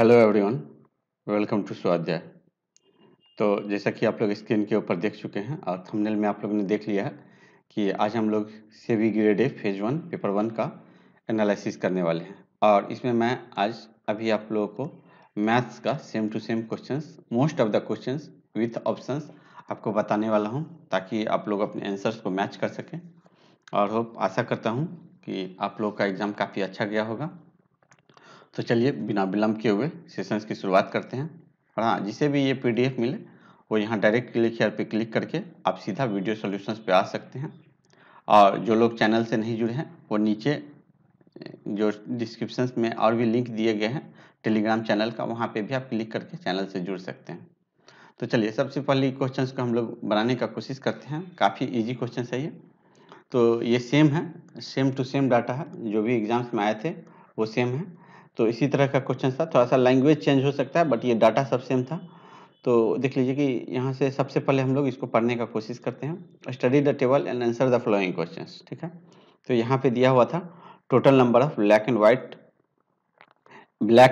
Hello everyone, welcome to स्वाध्याय। तो जैसा कि आप लोग स्क्रीन के ऊपर देख चुके हैं और थंबनेल में आप लोगों ने देख लिया है कि आज हम लोग SEBI grade A phase 1 paper 1 का एनालिसिस करने वाले हैं। और इसमें मैं आज अभी आप लोगों को मैथ्स का same to same questions, most of the questions with options आपको बताने वाला हूँ ताकि आप लोग अपने आंसर्स को मैच कर सकें। और होप आशा करता हूँ कि आप लोग का एग्ज़ाम काफ़ी अच्छा गया होगा। तो चलिए बिना विलम्ब किए हुए सेशंस की शुरुआत करते हैं। और हाँ, जिसे भी ये पीडीएफ मिले वो यहाँ डायरेक्ट क्लिक हेयर पे क्लिक करके आप सीधा वीडियो सॉल्यूशंस पे आ सकते हैं। और जो लोग चैनल से नहीं जुड़े हैं वो नीचे जो डिस्क्रिप्शंस में और भी लिंक दिए गए हैं टेलीग्राम चैनल का, वहाँ पे भी आप क्लिक करके चैनल से जुड़ सकते हैं। तो चलिए सबसे पहले क्वेश्चन को हम लोग बनाने का कोशिश करते हैं। काफ़ी ईजी क्वेश्चन है ये। तो ये सेम है, सेम टू सेम डाटा है, जो भी एग्ज़ाम्स में आए थे वो सेम है। तो इसी तरह का क्वेश्चन था, थोड़ा सा लैंग्वेज चेंज हो सकता है बट ये डाटा सब सेम था। तो देख लीजिए कि यहाँ से सबसे पहले हम लोग इसको पढ़ने का कोशिश करते हैं। Study the table and answer the following question, ठीक है। तो यहाँ पे दिया हुआ था total number of black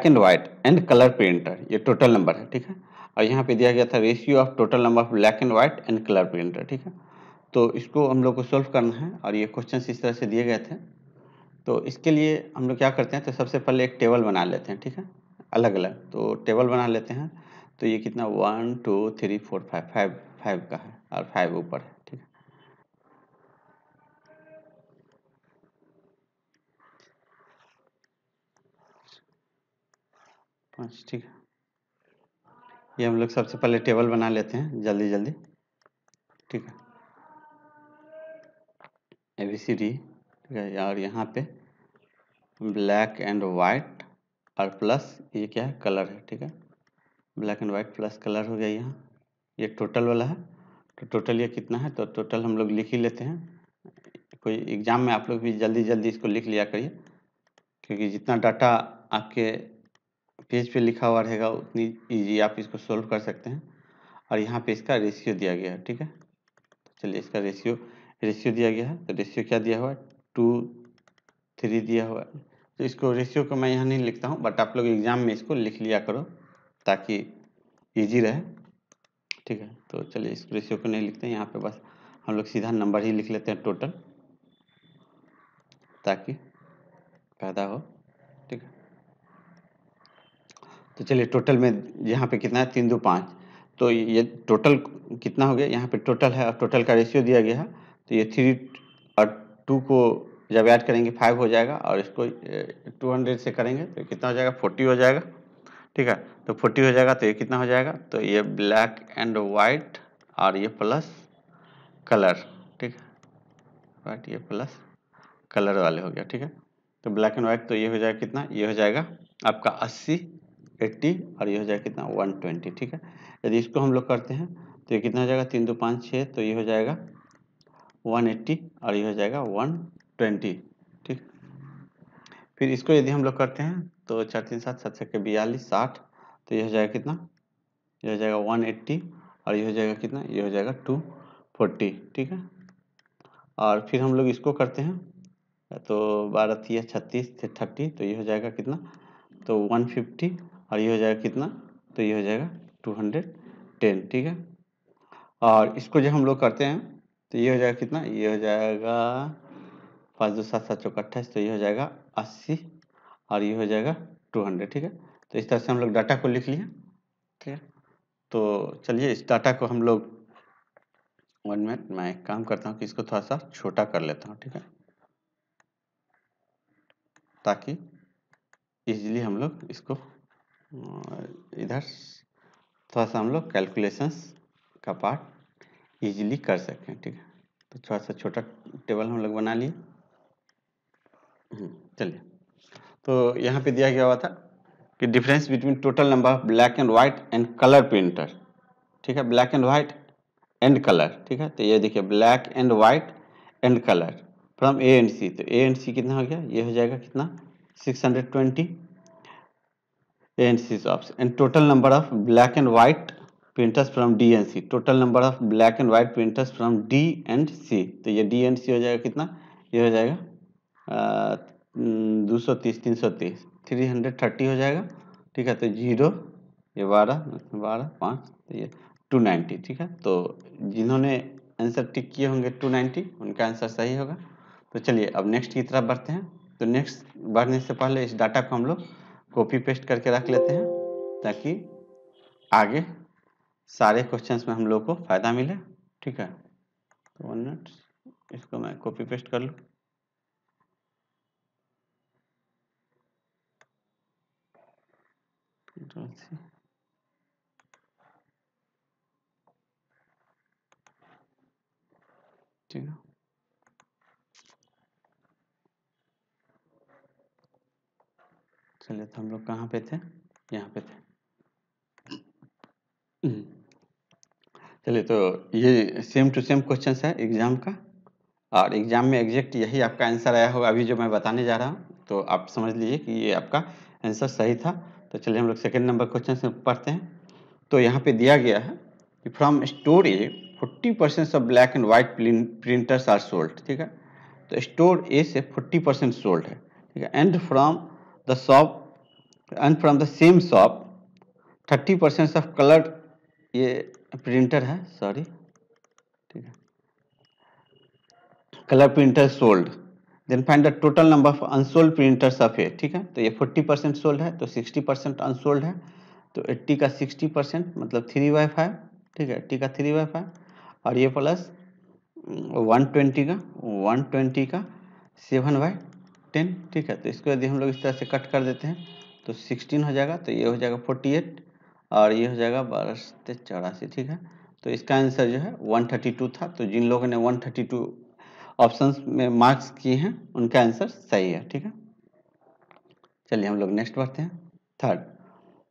and white and colour printer, ये टोटल नंबर है, ठीक है। और यहाँ पे दिया गया था ratio of total number of black and white and colour printer, ठीक है। तो इसको हम लोग को सॉल्व करना है और ये क्वेश्चन इस तरह से दिए गए थे। तो इसके लिए हम लोग क्या करते हैं, तो सबसे पहले एक टेबल बना लेते हैं, ठीक है, अलग अलग। तो टेबल बना लेते हैं। तो ये कितना 1 2 3 4 5 का है और 5 ऊपर है, ठीक है। ठीक है, ये हम लोग सबसे पहले टेबल बना लेते हैं जल्दी जल्दी, ठीक है। ABCD, ठीक है। और यहाँ पे ब्लैक एंड वाइट और प्लस ये क्या है, कलर है, ठीक है। Black and white plus colour हो गया। यहाँ ये टोटल वाला है, तो टोटल ये कितना है, तो टोटल हम लोग लिख ही लेते हैं। कोई एग्ज़ाम में आप लोग भी जल्दी जल्दी इसको लिख लिया करिए, क्योंकि जितना डाटा आपके पेज पे लिखा हुआ रहेगा उतनी ईजी आप इसको सॉल्व कर सकते हैं। और यहाँ पर इसका रेशियो दिया गया है, ठीक है। तो चलिए इसका रेशियो दिया गया है। तो रेशियो क्या दिया हुआ है, 2 3 दिया हुआ है। तो इसको रेशियो को मैं यहाँ नहीं लिखता हूँ बट आप लोग एग्ज़ाम में इसको लिख लिया करो ताकि इजी रहे, ठीक है। तो चलिए इस रेशियो को नहीं लिखते हैं यहाँ पे, बस हम लोग सीधा नंबर ही लिख लेते हैं टोटल, ताकि फायदा हो, ठीक है। तो चलिए टोटल में यहाँ पे कितना है, 3 2 5, तो ये टोटल कितना हो गया, यहाँ पे टोटल है और टोटल का रेशियो दिया गया है। तो ये 3 और 2 को जब ऐड करेंगे 5 हो जाएगा और इसको 200 से करेंगे तो कितना हो जाएगा, 40 हो जाएगा, ठीक है। तो 40 हो जाएगा, तो ये कितना हो जाएगा, तो ये ब्लैक एंड वाइट और ये प्लस कलर, ठीक है। वाइट ये प्लस कलर वाले हो गया, ठीक है। तो ब्लैक एंड वाइट, तो ये हो जाएगा कितना, ये हो जाएगा आपका 80 80 और ये हो जाएगा कितना 120, ठीक है। यदि इसको हम लोग करते हैं तो ये कितना हो जाएगा, 3 2 5 6, तो ये हो जाएगा 180 और ये हो जाएगा 120, ठीक। फिर इसको यदि हम लोग करते हैं तो 4 3 7 7 7 के 42 60, तो ये हो जाएगा कितना, ये हो जाएगा 180 और ये हो जाएगा कितना, ये हो जाएगा 240, ठीक है। और फिर हम लोग इसको करते हैं तो 12 या 36 से 30, तो ये हो जाएगा कितना, तो 150 और ये हो जाएगा कितना, तो ये हो जाएगा 210, ठीक है। और इसको जब हम लोग करते हैं तो ये हो जाएगा कितना, ये हो जाएगा 5 2 7 7 4 28, तो ये हो जाएगा 80 और ये हो जाएगा 200, ठीक है। तो इस तरह से हम लोग डाटा को लिख लिए, ठीक है। तो चलिए इस डाटा को हम लोग 1 मिनट, मैं एक काम करता हूँ कि इसको थोड़ा सा छोटा कर लेता हूँ, ठीक है, ताकि इजीली हम लोग इसको इधर थोड़ा सा हम लोग कैलकुलेशंस का पार्ट इजीली कर सकते हैं, ठीक है। तो थोड़ा सा छोटा टेबल हम लोग बना लिए। चलिए, तो यहाँ पे दिया गया हुआ था कि difference between total number of black and white and colour printer, ठीक है। Black and white and colour, ठीक है। तो ये देखिए black and white and colour from A and C, तो ए एंड सी कितना हो गया, ये हो जाएगा कितना 620 A and C ops and total number of black and white printers from D and C, total number of black and white printers from D and C. तो ये डी एंड सी हो जाएगा कितना, ये हो जाएगा 230 330 330 हो जाएगा, ठीक है। तो 0 ये 12 5 ये 290 ठीक है। तो जिन्होंने आंसर टिक किए होंगे 290 उनका आंसर सही होगा। तो चलिए अब नेक्स्ट की तरफ बढ़ते हैं। तो नेक्स्ट बढ़ने से पहले इस डाटा को हम लोग कॉपी पेस्ट करके रख लेते हैं ताकि आगे सारे क्वेश्चंस में हम लोग को फ़ायदा मिले ठीक है। तो 1 मिनट इसको मैं कॉपी पेस्ट कर लूँ। ठीक है चलिए। तो हम लोग कहाँ पे थे, यहाँ पे थे। चलिए तो ये सेम टू सेम क्वेश्चंस है एग्जाम का, और एग्जाम में एग्जैक्ट यही आपका आंसर आया होगा अभी जो मैं बताने जा रहा हूँ। तो आप समझ लीजिए कि ये आपका आंसर सही था। तो चलिए हम लोग सेकेंड नंबर क्वेश्चन से पढ़ते हैं। तो यहाँ पे दिया गया है कि from store A 40% of black and white printers are sold ठीक है। तो स्टोर ए से 40% सोल्ड है ठीक है। And from the same shop 30% of coloured ये प्रिंटर है सॉरी ठीक है colour printer sold. Then find the total number of unsold printers of A ठीक है। तो ये 40% सोल्ड है तो 60% अनसोल्ड है। तो 80 का 60% मतलब 3/5 ठीक है। 80 का 3/5 और ये प्लस 120 का 7/10 ठीक है। तो इसको यदि हम लोग इस तरह से कट कर देते हैं तो 16 हो जाएगा। तो ये हो जाएगा 48 और ये हो जाएगा 12/84 ठीक है। तो इसका आंसर जो है 132 था। तो जिन लोगों ने 132 ऑप्शंस में मार्क्स किए हैं उनका आंसर सही है ठीक है। चलिए हम लोग नेक्स्ट बढ़ते हैं थर्ड।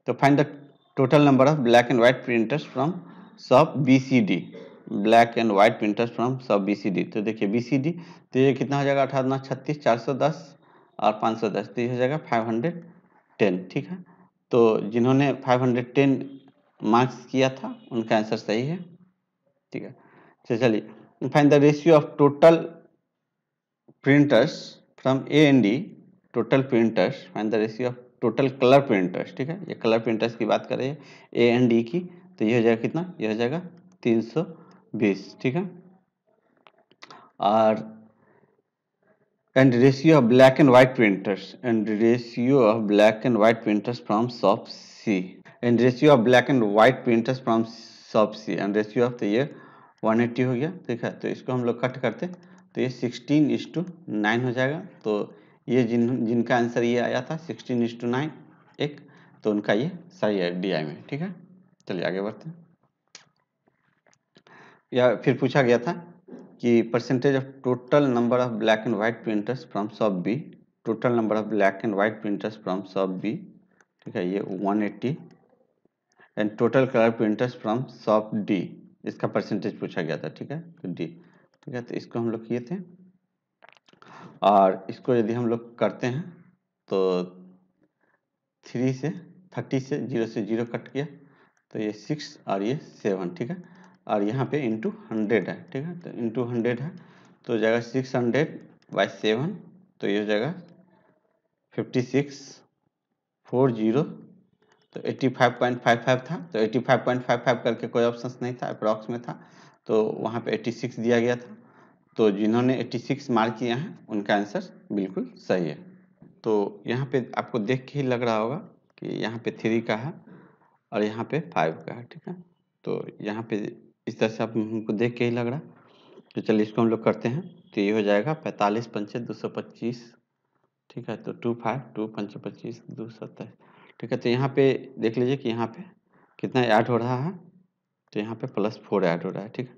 तो find the total number of black and white printers from shop BCD black and white printers from shop BCD। तो देखिए BCD तो ये कितना हो जाएगा 18 36 410 और 510 तो ये हो जाएगा 510 ठीक है। तो जिन्होंने 510 मार्क्स किया था उनका आंसर सही है ठीक है। तो चलिए find the ratio of total printers from A and D total printers find the ratio of total colour printers ठीक है। ये कलर प्रिंटर्स की बात कर रहे हैं A एंड D की। तो ये हो जाएगा कितना, ये हो जाएगा 320 ठीक है। और and ratio of black and white printers from shop C and ratio of black and white printers from shop C and ratio of the ये 180 हो गया ठीक है। तो इसको हम लोग कट करते तो ये 16:9 हो जाएगा। तो ये जिनका आंसर ये आया था 16:9 एक, तो उनका ये सही है DI में ठीक है। चलिए आगे बढ़ते हैं। या फिर पूछा गया था कि percentage of total number of black and white printers from shop B total number of black and white printers from shop B ठीक है। ये 180 and total colour printers from shop D इसका परसेंटेज पूछा गया था ठीक है। तो D ठीक है। तो इसको हम लोग किए थे और इसको यदि हम लोग करते हैं तो 0 से 0 कट किया तो ये 6 और ये 7 ठीक है। और यहाँ पे इंटू 100 है ठीक है। तो इंटू 100 है तो हो जाएगा 600/7 तो ये हो जाएगा 5640 तो 85.55 था। तो 85.55 करके कोई ऑप्शंस नहीं था, अप्रॉक्स में था तो वहाँ पे 86 दिया गया था। तो जिन्होंने 86 मार्क किया है उनका आंसर बिल्कुल सही है। तो यहाँ पे आपको देख के ही लग रहा होगा कि यहाँ पे 3 का है और यहाँ पे 5 का है ठीक है। तो यहाँ पे इस तरह से आप हमको देख के ही लग रहा। तो चलिए इसको हम लोग करते हैं। तो ये हो जाएगा 45 5 225 ठीक है। तो 2 5 2 5 25 ठीक है। तो यहाँ पे देख लीजिए कि यहाँ पे कितना ऐड हो रहा है तो यहाँ पे +4 ऐड हो रहा है ठीक है।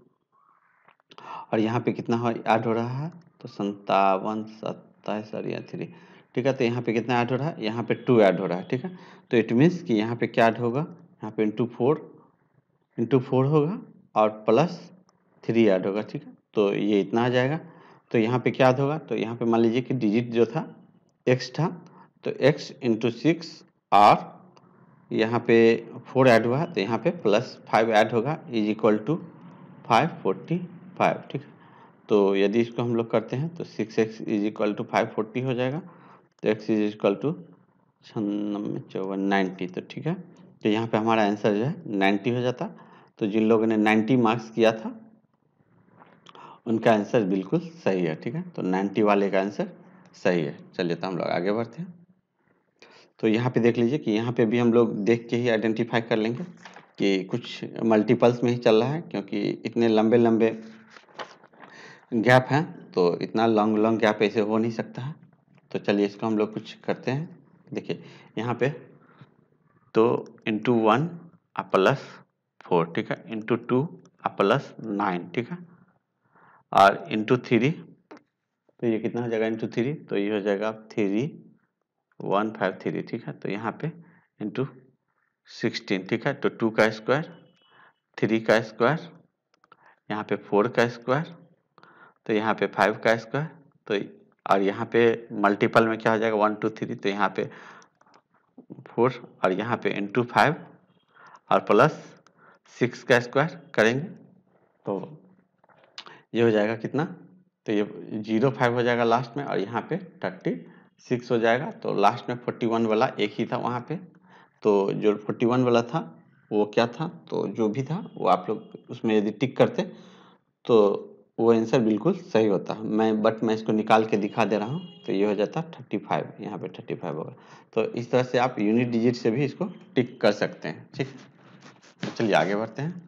और यहाँ पे कितना ऐड हो रहा है तो 57 27 3 ठीक है। तो यहाँ पे कितना ऐड हो रहा है, यहाँ पे 2 ऐड हो रहा है ठीक है। तो इट मीन्स कि यहाँ पे क्या ऐड होगा, यहाँ पे इंटू 4 होगा और +3 ऐड होगा ठीक है। तो ये इतना आ जाएगा। तो यहाँ पे क्या ऐड होगा, तो यहाँ पे मान लीजिए कि डिजिट जो था x था तो x इंटू 6 और यहाँ पे 4 ऐड हुआ तो यहाँ पे +5 ऐड होगा इज इक्वल टू 545 ठीक है। तो यदि इसको हम लोग करते हैं तो 6x इज इक्वल टू 540 हो जाएगा। तो x इज इक्वल टू 94 तो ठीक है। तो यहाँ पे हमारा आंसर जो है 90 हो जाता। तो जिन लोगों ने 90 मार्क्स किया था उनका आंसर बिल्कुल सही है, ठीक है। तो 90 वाले का आंसर सही है। चलिए तो हम लोग आगे बढ़ते हैं। तो यहाँ पे देख लीजिए कि यहाँ पे भी हम लोग देख के ही आइडेंटिफाई कर लेंगे कि कुछ मल्टीपल्स में ही चल रहा है, क्योंकि इतने लंबे लंबे गैप हैं तो इतना लॉन्ग लॉन्ग गैप ऐसे हो नहीं सकता है। तो चलिए इसको हम लोग कुछ करते हैं। देखिए यहाँ पे तो इंटू 1 आ प्लस 4 ठीक है, इंटू 2 आ प्लस 9 ठीक है, और इंटू 3 तो ये कितना हो जाएगा, इंटू 3 तो ये हो जाएगा 3153 ठीक है। तो यहाँ पे इंटू 16 ठीक है, तो 2 का स्क्वायर, 3 का स्क्वायर, यहाँ पे 4 का स्क्वायर, तो यहाँ पे 5 का स्क्वायर, तो और यहाँ पे मल्टीपल में क्या हो जाएगा 1 2 3 तो यहाँ पे 4 और यहाँ पे इंटू 5 और प्लस 6 का स्क्वायर करेंगे तो ये हो जाएगा कितना, तो ये 05 हो जाएगा लास्ट में, और यहाँ पे 36 हो जाएगा। तो लास्ट में 41 वाला एक ही था वहाँ पे, तो जो 41 वाला था वो क्या था, तो जो भी था वो आप लोग उसमें यदि टिक करते तो वो आंसर बिल्कुल सही होता है। मैं इसको निकाल के दिखा दे रहा हूँ, तो ये हो जाता 35, यहाँ पे 35 होगा। तो इस तरह से आप यूनिट डिजिट से भी इसको टिक कर सकते हैं, ठीक। चलिए आगे बढ़ते हैं।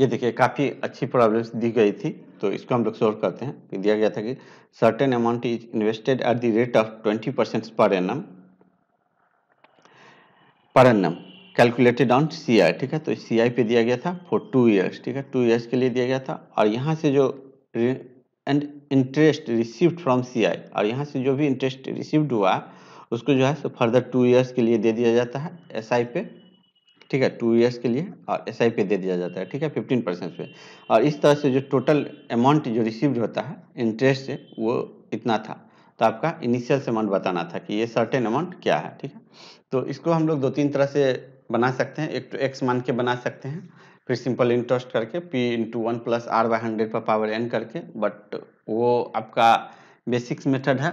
ये देखिए काफ़ी अच्छी प्रॉब्लम्स दी गई थी, तो इसको हम लोग सोल्व करते हैं। दिया गया था कि certain amount is invested at the rate of 20% per annum calculated on CI ठीक है। तो CI पे दिया गया था फॉर 2 ईयर्स ठीक है, 2 ईयर्स के लिए दिया गया था। और यहाँ से जो and interest received from CI और यहाँ से जो भी इंटरेस्ट रिसीव्ड हुआ उसको जो है सो फर्दर 2 ईयर्स के लिए दे दिया जाता है SI पे ठीक है, 2 ईयर्स के लिए और SI पे दे दिया जाता है ठीक है, 15% पे। और इस तरह से जो टोटल अमाउंट जो रिसीव्ड होता है इंटरेस्ट से वो इतना था। तो आपका इनिशियल अमाउंट बताना था कि ये सर्टेन अमाउंट क्या है ठीक है। तो इसको हम लोग 2-3 तरह से बना सकते हैं। एक तो x मान के बना सकते हैं, फिर सिंपल इंटरेस्ट करके p into 1 plus R by 100 करके, बट वो आपका बेसिक्स मेथड है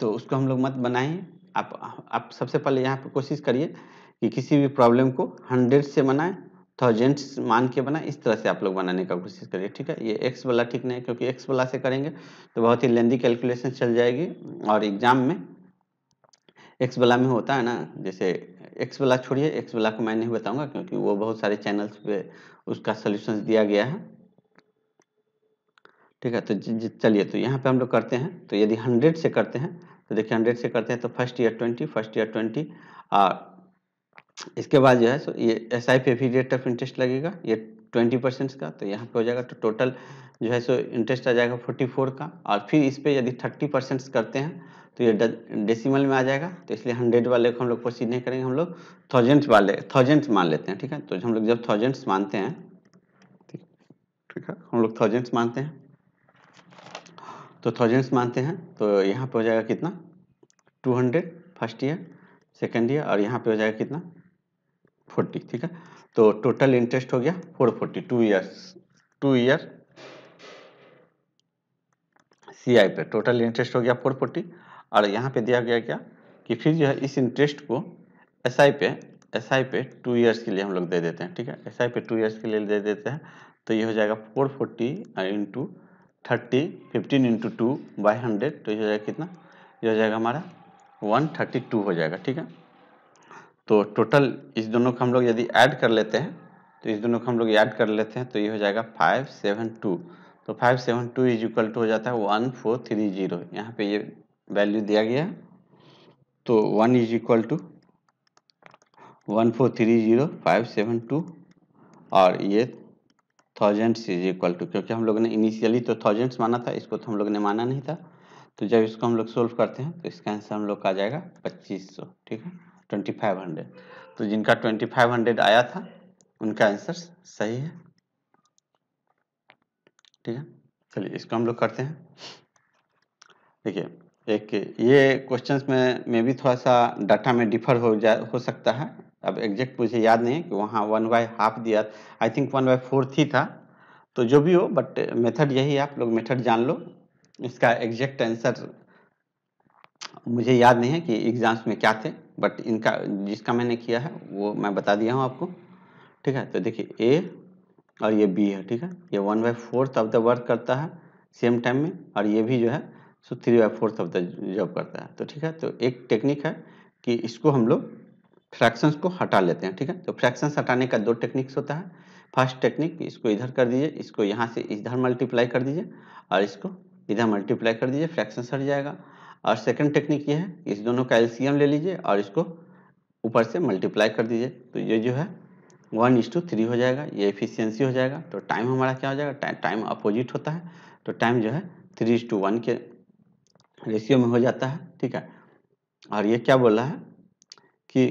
तो उसको हम लोग मत बनाएं। आप सबसे पहले यहाँ पे कोशिश करिए कि किसी भी प्रॉब्लम को 100 से बनाएं, 1000s मान के बनाएं, इस तरह से आप लोग बनाने का कोशिश करिए ठीक है। ये x वाला ठीक नहीं, क्योंकि x वाला से करेंगे तो बहुत ही लेंदी कैलकुलेशन चल जाएगी, और एग्जाम में x वाला में होता है ना, जैसे x वाला छोड़िए, x वाला को मैं नहीं बताऊंगा क्योंकि वो बहुत सारे चैनल्स पे उसका सॉल्यूशंस दिया गया है ठीक है। तो चलिए तो यहाँ पे हम लोग करते हैं। तो यदि 100 से करते हैं तो देखिए 100 से करते हैं तो फर्स्ट ईयर 20 और इसके बाद जो है सो ये SI पे भी रेट ऑफ इंटरेस्ट लगेगा, ये 20% का, तो यहाँ पे हो जाएगा। तो टोटल जो है सो इंटरेस्ट आ जाएगा 44 का। और फिर इस पर यदि 30% करते हैं तो ये डेसिमल में आ जाएगा, तो इसलिए 100 वाले को हम लोग प्रोसीड नहीं करेंगे, हम लोग 1000s मान लेते हैं ठीक है। तो हम लोग जब 1000s मानते हैं ठीक है, हम लोग 1000s मानते हैं, तो 1000s मानते हैं तो यहाँ पे हो जाएगा कितना 200 फर्स्ट ईयर, सेकेंड ईयर, और यहाँ पे हो जाएगा कितना 40 ठीक है। तो टोटल इंटरेस्ट हो गया 440 2 ईयर CI पे टोटल इंटरेस्ट हो गया 440। और यहाँ पे दिया गया क्या कि फिर जो है इस इंटरेस्ट को SI पे 2 ईयर्स के लिए हम लोग दे देते हैं ठीक है, SI पे 2 ईयर्स के लिए दे देते हैं। तो ये हो जाएगा 440 इंटू 30 15 इंटू 2 बाई 100 तो ये हो जाएगा कितना, ये हो जाएगा हमारा 132 हो जाएगा ठीक है। तो टोटल इस दोनों को हम लोग यदि ऐड कर लेते हैं तो ये हो जाएगा 572। तो 572 इज इक्वल टू हो जाता है 1430, यहाँ पे ये वैल्यू दिया गया है। तो 1 इज इक्वल टू 1430572 और ये 1000s इज इक्वल टू, क्योंकि हम लोगों ने इनिशियली तो 1000s माना था, इसको तो हम लोगों ने माना नहीं था। तो जब इसको हम लोग सोल्व करते हैं तो इसका आंसर हम लोग का आ जाएगा 2500 ठीक है, 2500। तो जिनका 2500 आया था उनका आंसर सही है ठीक है। चलिए इसको हम लोग करते हैं। देखिए एक ये क्वेश्चंस में भी थोड़ा सा डाटा में डिफर हो सकता है। अब एग्जैक्ट मुझे याद नहीं है कि वहाँ 1/2 दिया, आई थिंक 1/4 ही था, तो जो भी हो बट मेथड यही है, आप लोग मेथड जान लो। इसका एग्जैक्ट आंसर मुझे याद नहीं है कि एग्ज़ाम्स में क्या थे, बट इनका जिसका मैंने किया है वो मैं बता दिया हूँ आपको, ठीक है। तो देखिए ए और ये बी है, ठीक है, ये 1/4 ऑफ द वर्क करता है सेम टाइम में, और ये भी जो है सो 3/4 ऑफ द जॉब करता है। तो ठीक है, तो एक टेक्निक है कि इसको हम लोग फ्रैक्शंस को हटा लेते हैं, ठीक है। तो फ्रैक्शंस हटाने का दो टेक्निक्स होता है। फर्स्ट टेक्निक, इसको इधर कर दीजिए, इसको यहाँ से इधर मल्टीप्लाई कर दीजिए और इसको इधर मल्टीप्लाई कर दीजिए, फ्रैक्शंस हट जाएगा। और सेकंड टेक्निक ये है कि इस दोनों का एलसीएम ले लीजिए और इसको ऊपर से मल्टीप्लाई कर दीजिए, तो ये जो है 1:3 हो जाएगा, ये एफिशिएंसी हो जाएगा। तो टाइम हमारा क्या हो जाएगा, टाइम अपोजिट होता है, तो टाइम जो है 3:1 के रेशियो में हो जाता है, ठीक है। और ये क्या बोला है कि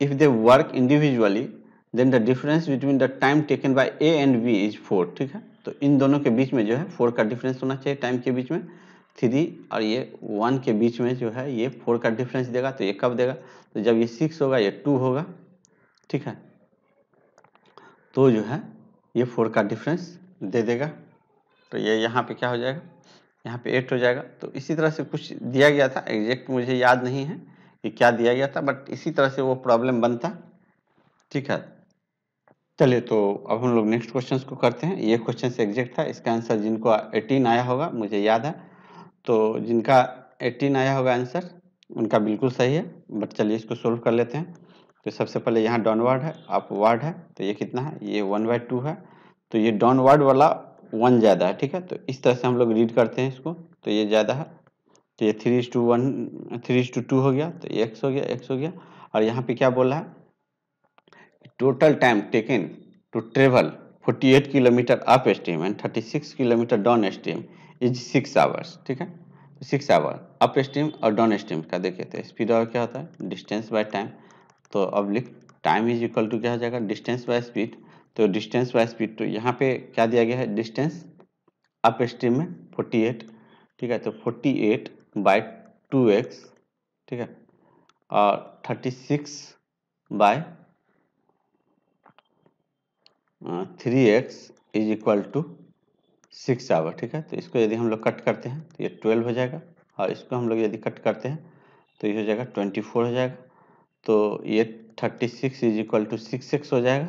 if they work individually then the difference between the time taken by A and B is 4, ठीक है। तो इन दोनों के बीच में जो है 4 का डिफरेंस होना चाहिए, टाइम के बीच में 3 और ये 1 के बीच में जो है ये 4 का डिफरेंस देगा। तो ये कब देगा, तो जब ये 6 होगा ये 2 होगा, ठीक है, तो जो है ये 4 का डिफरेंस दे देगा। तो ये यहाँ पे क्या हो जाएगा, यहाँ पे 8 हो जाएगा। तो इसी तरह से कुछ दिया गया था, एग्जैक्ट मुझे याद नहीं है कि क्या दिया गया था, बट इसी तरह से वो प्रॉब्लम बनता, ठीक है। चलिए तो अब हम लोग नेक्स्ट क्वेश्चंस को करते हैं। ये क्वेश्चन एग्जैक्ट था, इसका आंसर जिनको 18 आया होगा, मुझे याद है, तो जिनका 18 आया होगा आंसर उनका बिल्कुल सही है। बट चलिए इसको सोल्व कर लेते हैं। तो सबसे पहले यहाँ डाउनवर्ड है, अपवर्ड है, तो ये कितना है, ये 1/2 है, तो ये डाउनवर्ड वाला 1 ज़्यादा है, ठीक है। तो इस तरह से हम लोग रीड करते हैं इसको, तो ये ज़्यादा है, तो ये 3:1 3:2 हो गया, तो ये x हो गया। और यहाँ पे क्या बोला है, total time taken to travel 48 kilometre upstream and 36 kilometre downstream is 6 hours, ठीक है। 6 आवर अप स्ट्रीम और डाउन स्ट्रीम का देखिए, तो स्पीड और क्या होता है, डिस्टेंस बाय टाइम। तो अब लिख टाइम इज इक्वल टू क्या हो जाएगा, डिस्टेंस बाय स्पीड। तो डिस्टेंस बाय स्पीड, तो यहाँ पे क्या दिया गया है, डिस्टेंस अप स्ट्रीम में 48, ठीक है, तो 48/2x, ठीक है, और 36/3x is equal to 6 our, ठीक है। तो इसको यदि हम लोग कट करते हैं तो ये 12 हो जाएगा, और इसको हम लोग यदि कट करते हैं तो ये हो जाएगा 24 हो जाएगा। तो ये 36 इज इक्वल टू 6x हो जाएगा,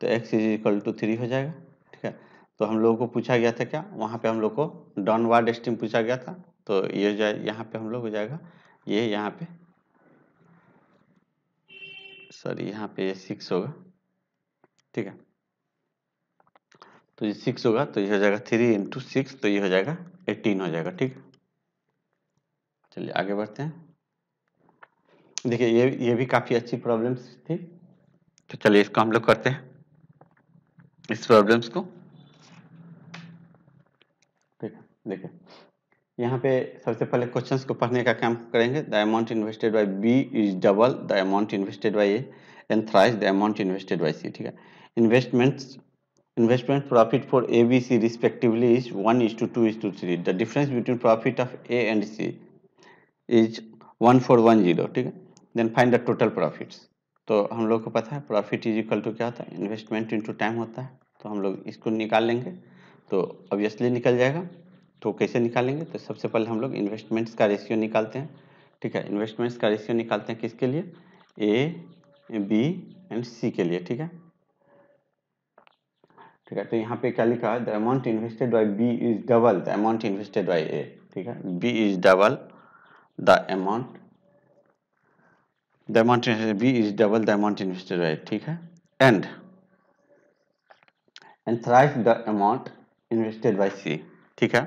तो x इज इक्वल टू 3 हो जाएगा, ठीक है। तो हम लोगों को पूछा गया था क्या, वहाँ पे हम लोग को डाउनवर्ड स्ट्रीम पूछा गया था, तो ये जो यहाँ पे हम लोग हो जाएगा, ये यहाँ पे सॉरी यहाँ पे 6 होगा, ठीक है, तो ये 6 होगा, तो ये हो जाएगा 3 × 6, तो ये हो जाएगा 18 हो जाएगा, ठीक। चलिए आगे बढ़ते हैं। देखिए ये भी काफ़ी अच्छी प्रॉब्लम्स थी, तो चलिए इसको हम लोग करते हैं इस प्रॉब्लम्स को, ठीक है। देखिए यहाँ पे सबसे पहले क्वेश्चंस को पढ़ने का काम करेंगे। The amount invested by B is double the amount invested by A and thrice the amount invested by C, ठीक है। Investment profit for A, B, C respectively is 1:2:3. The difference between profit of A and C is 1410, ठीक है। Then find the total profits. तो हम लोग को पता है profit is equal to क्या होता है, investment into time होता है, तो हम लोग इसको निकाल लेंगे, तो obviously निकल जाएगा। तो कैसे निकालेंगे, तो सबसे पहले हम लोग investments का रेशियो निकालते हैं, ठीक है। investments का रेशियो निकालते हैं किसके लिए, A, B and C के लिए, ठीक है, ठीक है। तो यहाँ पे क्या लिखा है, the amount invested by B is double the amount invested by A, ठीक है। B is double the amount B is double the amount invested by, ठीक है। And thrice the amount invested by C, ठीक है।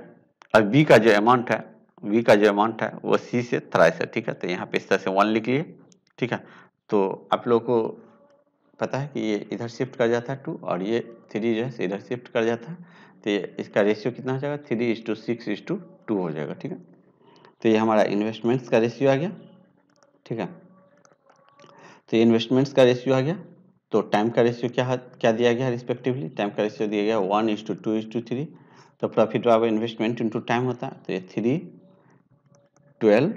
और B का जो amount है, बी का जो अमाउंट है वो सी से थ्राइस है, ठीक है। तो यहाँ पे इस तरह से 1 लिख लिए, ठीक है। तो आप लोग को पता है कि ये इधर शिफ्ट कर जाता है 2 और ये 3 जो है इधर शिफ्ट कर जाता है, तो ये इसका रेशियो कितना हो जाएगा, 3:6:2 हो जाएगा, ठीक है। तो ये हमारा इन्वेस्टमेंट्स का रेशियो आ गया, ठीक है। तो ये इन्वेस्टमेंट्स का रेशियो आ गया। तो टाइम का रेशियो क्या दिया गया रिस्पेक्टिवली, टाइम का रेशियो दिया गया 1:2:3। तो profit of investment into time होता है, तो ये 3, 12,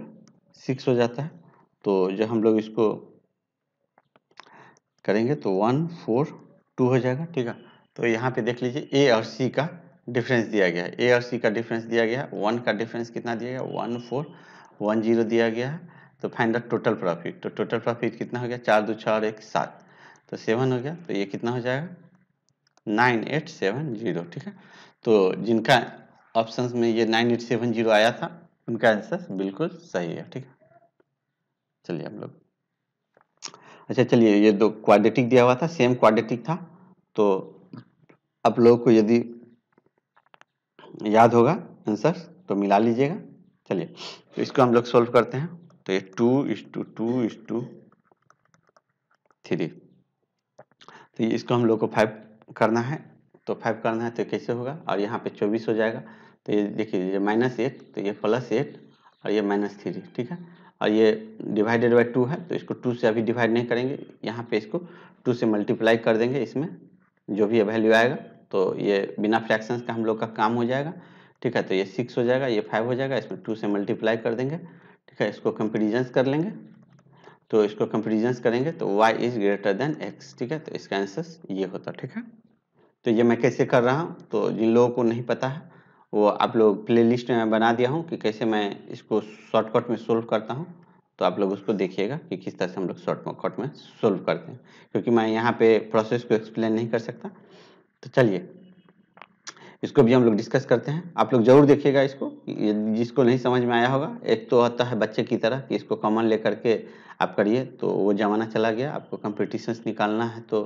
6 हो जाता है। तो जब हम लोग इसको करेंगे तो 1, 4, 2 हो जाएगा, ठीक है। तो यहाँ पे देख लीजिए ए और सी का डिफरेंस दिया गया है, ए और सी का डिफरेंस दिया गया है। 1 का डिफरेंस कितना दिया गया, 1, 4 10 दिया गया है, तो फाइंड द टोटल प्रॉफिट। तो टोटल प्रॉफिट कितना हो गया, 4 2 6 और 1 7, तो 7 हो गया। तो ये कितना हो जाएगा 9870, ठीक है। तो जिनका ऑप्शंस में ये 9870 आया था उनका आंसर बिल्कुल सही है, ठीक है। चलिए हम लोग, अच्छा चलिए, ये दो क्वाड्रेटिक दिया हुआ था, सेम क्वाड्रेटिक था। तो आप लोगों को यदि याद होगा आंसर तो मिला लीजिएगा। चलिए तो इसको हम लोग सॉल्व करते हैं। तो ये 2:2:3, तो इसको हम लोग को 5 करना है, तो 5 करना है तो कैसे होगा, और यहाँ पे 24 हो जाएगा। तो ये देखिए, ये -8, तो ये +8 और ये -3, ठीक है। और ये डिवाइडेड बाय 2 है, तो इसको 2 से अभी डिवाइड नहीं करेंगे, यहाँ पे इसको 2 से मल्टीप्लाई कर देंगे, इसमें जो भी वैल्यू आएगा। तो ये बिना फ्रैक्शंस का हम लोग का काम हो जाएगा, ठीक है। तो ये 6 हो जाएगा, ये 5 हो जाएगा, इसमें 2 से मल्टीप्लाई कर देंगे, ठीक है। इसको कंपेरिजन्स कर लेंगे, तो इसको कंपेरिजन्स करेंगे तो y > x, ठीक है। तो इसका आंसर ये होता, ठीक है। तो ये मैं कैसे कर रहा हूँ, तो जिन लोगों को नहीं पता है वो आप लोग प्लेलिस्ट में बना दिया हूँ कि कैसे मैं इसको शॉर्टकट में सोल्व करता हूँ। तो आप लोग उसको देखिएगा कि किस तरह से हम लोग शॉर्टकट में सोल्व करते हैं, क्योंकि मैं यहाँ पे प्रोसेस को एक्सप्लेन नहीं कर सकता। तो चलिए इसको भी हम लोग डिस्कस करते हैं, आप लोग जरूर देखिएगा इसको, जिसको नहीं समझ में आया होगा। एक तो होता है बच्चे की तरह कि इसको कॉमन ले करके आप करिए, तो वो जमाना चला गया। आपको कंपटीशंस निकालना है तो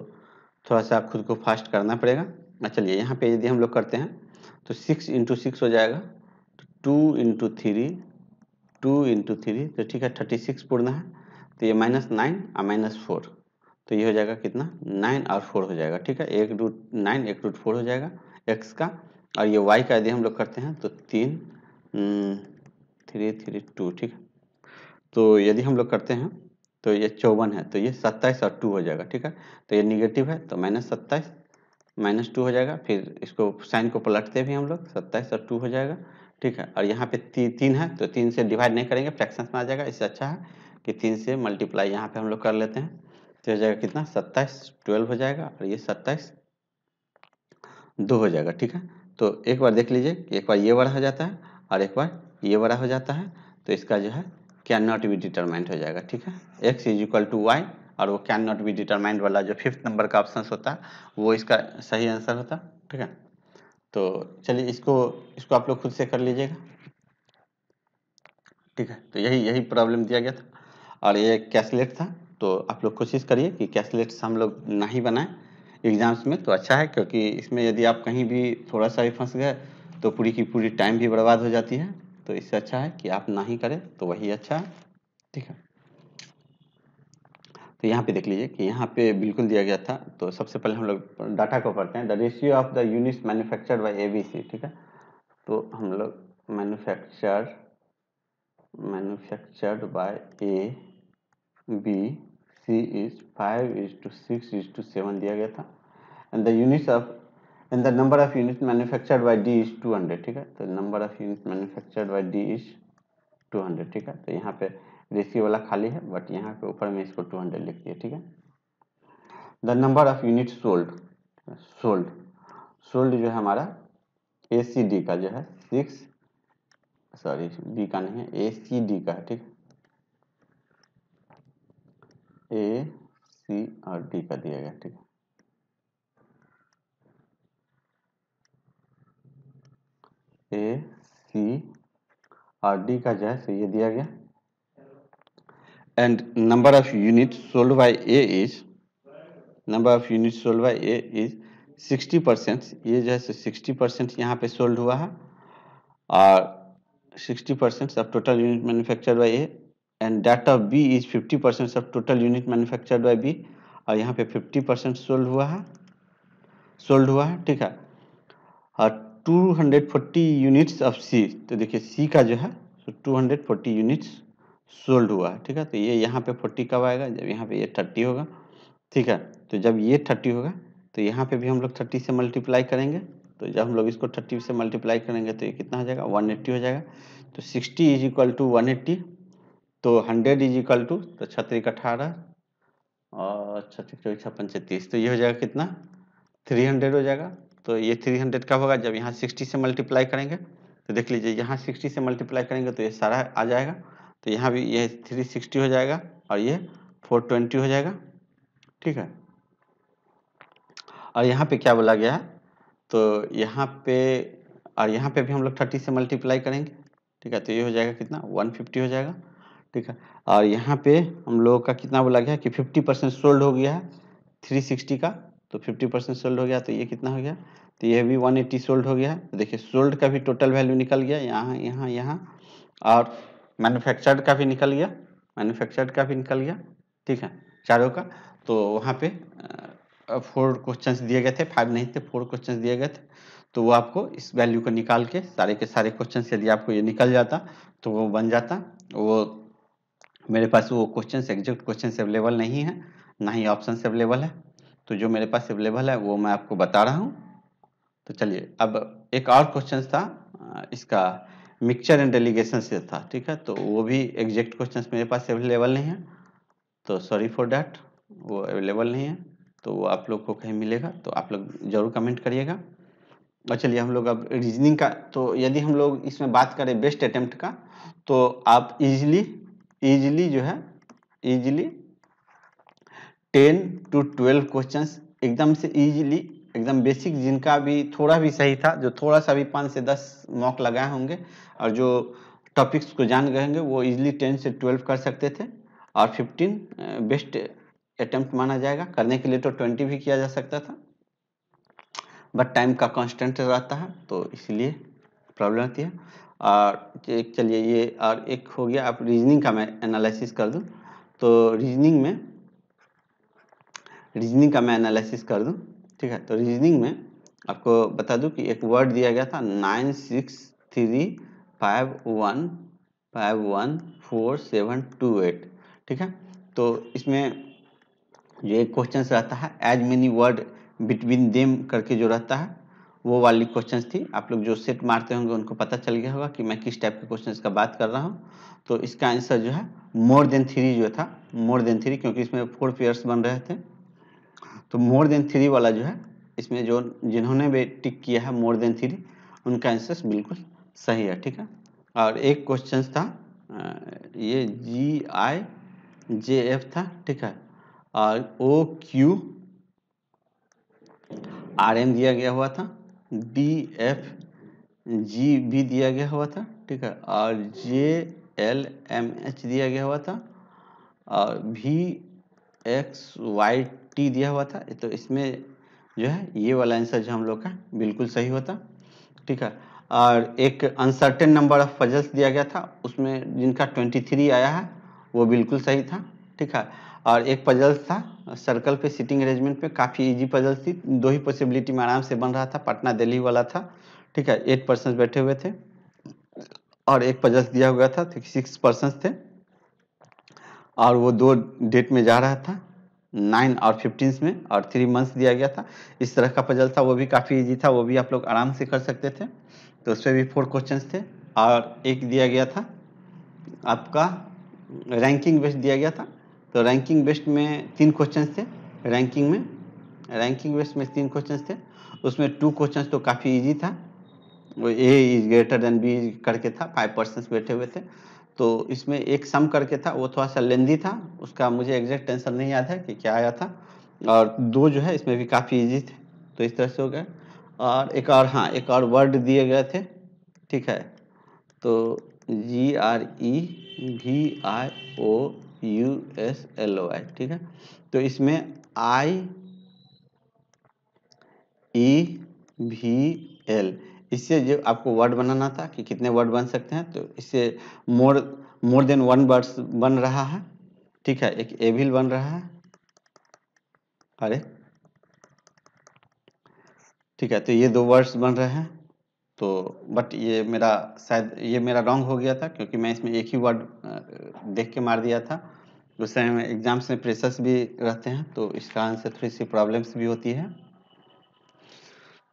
थोड़ा सा खुद को फास्ट करना पड़ेगा। चलिए यहाँ पे यदि हम लोग करते हैं तो 6 × 6 हो जाएगा, तो 2 × 3 तो ठीक है 36 पूर्ण है। तो ये -9 और -4, तो ये हो जाएगा कितना 9 और 4 हो जाएगा, ठीक है। 1√9 1√4 हो जाएगा x का। और ये y का यदि हम लोग करते हैं तो 3 3 3 2, ठीक है। तो यदि हम लोग करते हैं तो ये 54 है, तो ये 27 और 2 हो जाएगा, ठीक है। तो ये निगेटिव है तो -27 - 2 हो जाएगा। फिर इसको साइन को पलटते भी हम लोग 27 और 2 हो जाएगा, ठीक है। और यहाँ पे 3 है, तो 3 से डिवाइड नहीं करेंगे, फ्रैक्शंस में आ जाएगा। इससे अच्छा है कि 3 से मल्टीप्लाई यहाँ पे हम लोग कर लेते हैं। तो हो जाएगा कितना 27 12 हो जाएगा, और ये 27 2 हो जाएगा, ठीक है। तो एक बार देख लीजिए, एक बार ये बड़ा हो जाता है और एक बार ये बड़ा हो जाता है, तो इसका जो है कैन नॉट बी डिटरमाइंड हो जाएगा, ठीक है। x = y, और वो कैन नॉट बी डिटरमाइंड वाला जो 5th नंबर का ऑप्शन होता है वो इसका सही आंसर होता, ठीक है। तो चलिए इसको आप लोग खुद से कर लीजिएगा, ठीक है। तो यही प्रॉब्लम दिया गया था, और ये कैसलेट था। तो आप लोग कोशिश करिए कि कैसलेट्स हम लोग ना ही बनाएं एग्जाम्स में, तो अच्छा है, क्योंकि इसमें यदि आप कहीं भी थोड़ा सा भी फंस गए तो पूरी की पूरी टाइम भी बर्बाद हो जाती है। तो इससे अच्छा है कि आप ना ही करें, तो वही अच्छा है, ठीक है। तो यहाँ पे देख लीजिए कि यहाँ पे बिल्कुल दिया गया था। तो सबसे पहले हम लोग डाटा को पढ़ते हैं, the ratio of the units manufactured by ABC, ठीक है। तो हम लोग मैन्युफैक्चर्ड बाय ABC इज 5:6:7 दिया गया था। And the units of and the number of units manufactured by D is 200, ठीक है। तो number of units manufactured by D is 200, ठीक है। तो यहाँ पे रेशियो वाला खाली है, बट यहाँ पे ऊपर में इसको 200 लिख दिया, ठीक है। The number of unit sold जो है हमारा ACD का जो है 6, सॉरी B का नहीं है, ACD का है, ठीक है। A C और D का दिया गया, ठीक है। A C और D का जो है सो ये दिया गया। And number of units sold by A is 60%, ये जो है 60% यहाँ पे सोल्ड हुआ है, और 60% ऑफ total unit manufactured by A, and that of B is 50% of total unit manufactured by B, और यहाँ पे 50% सोल्ड हुआ है, ठीक है। और 240 यूनिट्स ऑफ C, तो देखिए C का जो है 240 यूनिट्स सोल्ड हुआ है, ठीक है। तो ये यहाँ पे 40 कब आएगा, जब यहाँ पे ये 30 होगा, ठीक है। तो जब ये 30 होगा तो यहाँ पे भी हम लोग 30 से मल्टीप्लाई करेंगे। तो जब हम लोग इसको 30 से मल्टीप्लाई करेंगे तो ये कितना हो जाएगा 180 हो जाएगा। तो 60 = 180, तो 100 = तो 36 18 और 36 56 30, तो ये हो जाएगा कितना 300 हो जाएगा। तो ये 300 कब होगा, जब यहाँ 60 से मल्टीप्लाई करेंगे। तो देख लीजिए यहाँ 60 से मल्टीप्लाई करेंगे तो ये सारा आ जाएगा। तो यहाँ भी यह 360 हो जाएगा और ये 420 हो जाएगा, ठीक है। और यहाँ पे क्या बोला गया है, तो यहाँ पे और यहाँ पे भी हम लोग 30 से मल्टीप्लाई करेंगे, ठीक है। तो ये हो जाएगा कितना, 150 हो जाएगा, ठीक है। और यहाँ पे हम लोगों का कितना बोला गया कि 50% सोल्ड हो गया है 360 का, तो 50% सोल्ड हो गया, तो ये कितना हो गया, तो ये भी 180 सोल्ड हो गया। तो देखिए सोल्ड का भी टोटल वैल्यू निकल गया यहाँ यहाँ यहाँ, और मैन्युफैक्चर्ड का भी निकल गया, मैन्युफैक्चर्ड का भी निकल गया, ठीक है, चारों का। तो वहाँ पे 4 क्वेश्चंस दिए गए थे, 5 नहीं थे, 4 क्वेश्चंस दिए गए थे। तो वो आपको इस वैल्यू को निकाल के सारे क्वेश्चंस यदि आपको ये निकल जाता तो वो बन जाता। वो मेरे पास वो क्वेश्चंस एग्जैक्ट क्वेश्चंस अवेलेबल नहीं है, ना ही ऑप्शंस अवेलेबल है, तो जो मेरे पास अवेलेबल है वो मैं आपको बता रहा हूँ। तो चलिए, अब एक और क्वेश्चन था, इसका मिक्सचर एंड डेलीगेशन से था, ठीक है। तो वो भी एग्जैक्ट क्वेश्चंस मेरे पास अवेलेबल नहीं है, तो सॉरी फॉर डैट, वो अवेलेबल नहीं है, तो वो आप लोग को कहीं मिलेगा तो आप लोग जरूर कमेंट करिएगा। और चलिए हम लोग अब रीजनिंग का, तो यदि हम लोग इसमें बात करें बेस्ट अटेम्प्ट का, तो आप ईजिली जो है ईजिली 10 to 12 क्वेश्चंस एकदम से ईजिली, एकदम बेसिक, जिनका भी थोड़ा भी सही था, जो थोड़ा सा भी 5 से 10 मॉक लगाए होंगे और जो टॉपिक्स को जान गए होंगे, वो इजीली 10 से 12 कर सकते थे। और 15 बेस्ट अटेम्प्ट माना जाएगा, करने के लिए तो 20 भी किया जा सकता था, बट टाइम का कांस्टेंट रहता है तो इसलिए प्रॉब्लम आती है। और एक चलिए ये और एक हो गया, आप रीजनिंग का मैं एनालिसिस कर दूँ, तो रीजनिंग का मैं एनालिसिस कर दूँ, ठीक है। तो रीजनिंग में आपको बता दूं कि एक वर्ड दिया गया था 9635151472, ठीक है। तो इसमें जो एक क्वेश्चन रहता है as many word between them करके जो रहता है, वो वाली क्वेश्चन थी। आप लोग जो सेट मारते होंगे उनको पता चल गया होगा कि मैं किस टाइप के क्वेश्चन का बात कर रहा हूँ। तो इसका आंसर जो है more than 3 जो था, more than 3, क्योंकि इसमें 4 पेयर्स बन रहे थे, तो more than 3 वाला जो है, इसमें जो जिन्होंने भी टिक किया है more than 3, उनका आंसर बिल्कुल सही है, ठीक है। और एक क्वेश्चन था ये GIJF था, ठीक है। और OQRM दिया गया हुआ था, DFGB दिया गया हुआ था, ठीक है। और JLMH दिया गया हुआ था और VXYT दिया हुआ था। तो इसमें जो है ये वाला आंसर जो हम लोग का बिल्कुल सही होता, ठीक है। और एक अनसर्टेन नंबर ऑफ पजल्स दिया गया था, उसमें जिनका 23 आया है वो बिल्कुल सही था, ठीक है। और एक पजल्स था सर्कल पे सिटिंग अरेंजमेंट पे, काफ़ी इजी पजल्स थी, 2 ही पॉसिबिलिटी में आराम से बन रहा था, पटना दिल्ली वाला था, ठीक है। 8 पर्सन बैठे हुए थे और एक पजल्स दिया हुआ था, 6 पर्सन थे और वो 2 डेट में जा रहा था, 9 और 15 में, और 3 मंथ्स दिया गया था। इस तरह का पजल था, वो भी काफ़ी इजी था, वो भी आप लोग आराम से कर सकते थे, तो उसमें भी 4 क्वेश्चंस थे। और एक दिया गया था आपका रैंकिंग बेस्ट दिया गया था, तो रैंकिंग बेस्ट में 3 क्वेश्चंस थे, रैंकिंग बेस्ट में 3 क्वेश्चंस थे, उसमें 2 क्वेश्चंस तो काफ़ी ईजी था, वो A is greater than B करके था, 5 पर्सन बैठे हुए थे। तो इसमें एक सम करके था, वो थोड़ा सा लेंदी था, उसका मुझे एग्जैक्ट आंसर नहीं याद है कि क्या आया था। और 2 जो है इसमें भी काफ़ी इजी थे, तो इस तरह से हो गया। और एक और, हाँ, एक और वर्ड दिए गए थे, ठीक है। तो GREVIOUSLY, ठीक है। तो इसमें IEVL, इससे जो आपको वर्ड बनाना था कि कितने वर्ड बन सकते हैं, तो इससे मोर देन 1 वर्ड्स बन रहा है, ठीक है। एक एविल बन रहा है, अरे ठीक है, तो ये 2 वर्ड्स बन रहे हैं। तो बट ये मेरा शायद रॉन्ग हो गया था, क्योंकि मैं इसमें एक ही वर्ड देख के मार दिया था, दूसरे में एग्जाम्स में प्रेशर्स भी रहते हैं, तो इस कारण से थोड़ी सी प्रॉब्लम्स भी होती है,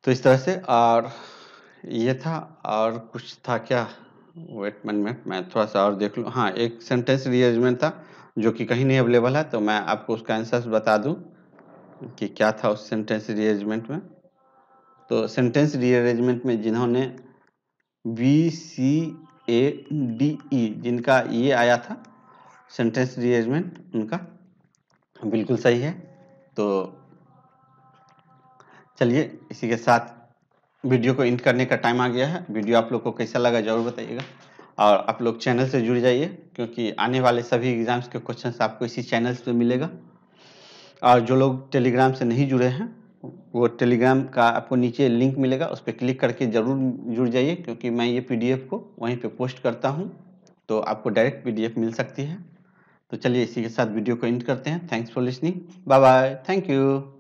तो इस तरह से। और ये था, और कुछ था क्या, वेट वन मिनट मैं थोड़ा सा और देख लूँ। हाँ, एक सेंटेंस रीअरेंजमेंट था जो कि कहीं नहीं अवेलेबल है, तो मैं आपको उसका आंसर बता दूं कि क्या था उस सेंटेंस रीअरेंजमेंट में। तो सेंटेंस रीअरेंजमेंट में जिन्होंने BC ए डी ई जिनका ये आया था सेंटेंस रिअरेंजमेंट, उनका बिल्कुल सही है। तो चलिए इसी के साथ वीडियो को एंड करने का टाइम आ गया है। वीडियो आप लोग को कैसा लगा जरूर बताइएगा और आप लोग चैनल से जुड़ जाइए, क्योंकि आने वाले सभी एग्ज़ाम्स के क्वेश्चंस आपको इसी चैनल पे मिलेगा। और जो लोग टेलीग्राम से नहीं जुड़े हैं वो टेलीग्राम का आपको नीचे लिंक मिलेगा, उस पर क्लिक करके ज़रूर जुड़ जाइए, क्योंकि मैं ये PDF को वहीं पर पोस्ट करता हूँ तो आपको डायरेक्ट PDF मिल सकती है। तो चलिए इसी के साथ वीडियो को एंड करते हैं। Thanks for listening, bye bye, thank you.